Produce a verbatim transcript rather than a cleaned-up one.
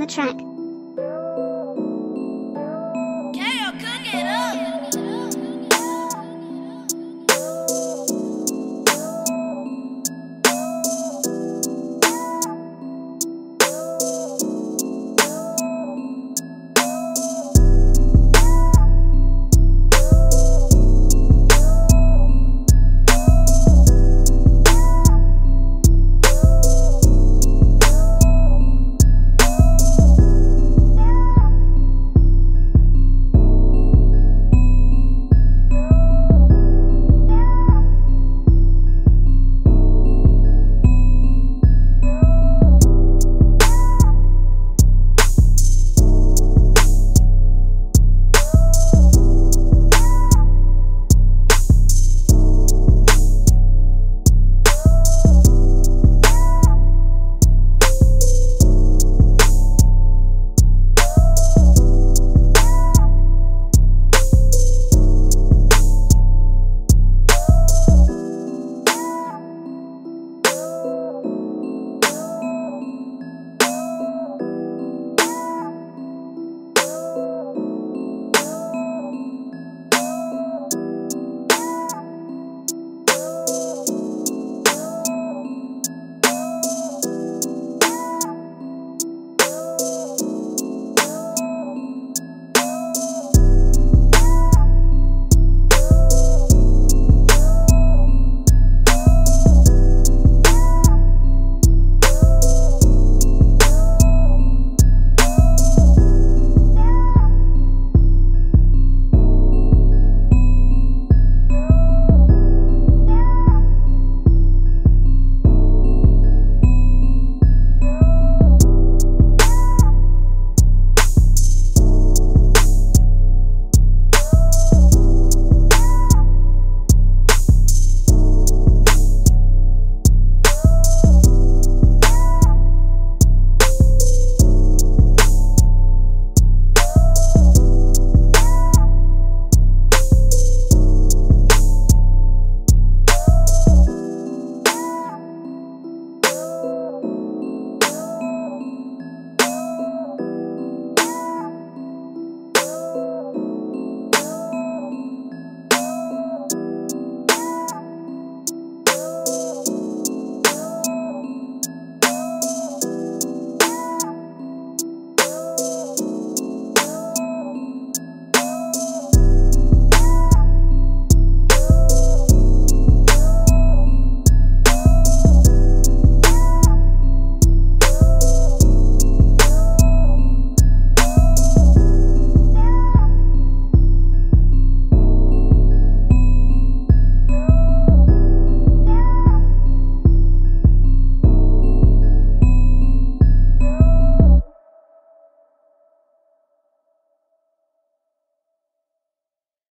on the track.